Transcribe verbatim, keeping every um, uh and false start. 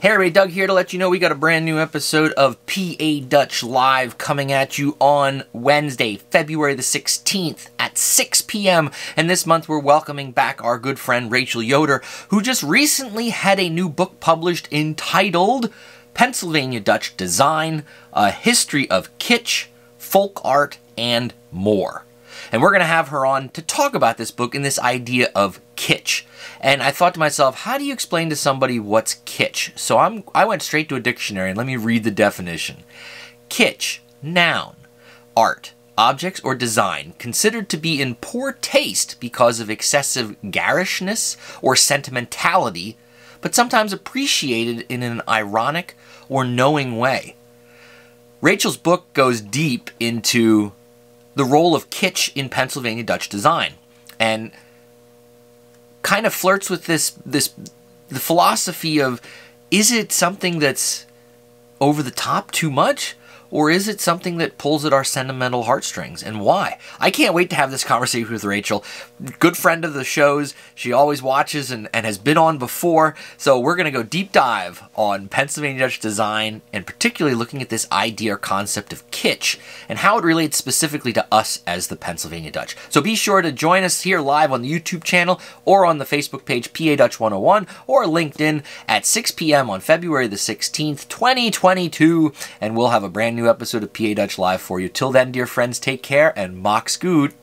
Hey everybody, Doug here to let you know we got a brand new episode of P A Dutch Live coming at you on Wednesday, February the sixteenth at six p m And this month we're welcoming back our good friend Rachel Yoder, who just recently had a new book published entitled Pennsylvania Dutch Design, A History of Kitsch, Folk Art, and More. And we're going to have her on to talk about this book and this idea of kitsch. And I thought to myself, how do you explain to somebody what's kitsch? So I'm, I went straight to a dictionary and let me read the definition. Kitsch, noun, art, objects or design considered to be in poor taste because of excessive garishness or sentimentality, but sometimes appreciated in an ironic or knowing way. Rachel's book goes deep into the role of kitsch in Pennsylvania Dutch design, and kind of flirts with this this the philosophy of, is it something that's over the top too much, or is it something that pulls at our sentimental heartstrings, and why? I can't wait to have this conversation with Rachel. Good friend of the show's. She always watches and, and has been on before, so we're going to go deep dive on Pennsylvania Dutch design, and particularly looking at this idea or concept of kitsch and how it relates specifically to us as the Pennsylvania Dutch. So be sure to join us here live on the YouTube channel or on the Facebook page P A Dutch one oh one or LinkedIn at six p m on February the sixteenth, twenty twenty-two, and we'll have a brand new new episode of P A Dutch Live for you. Till then, dear friends, take care and mock scoot.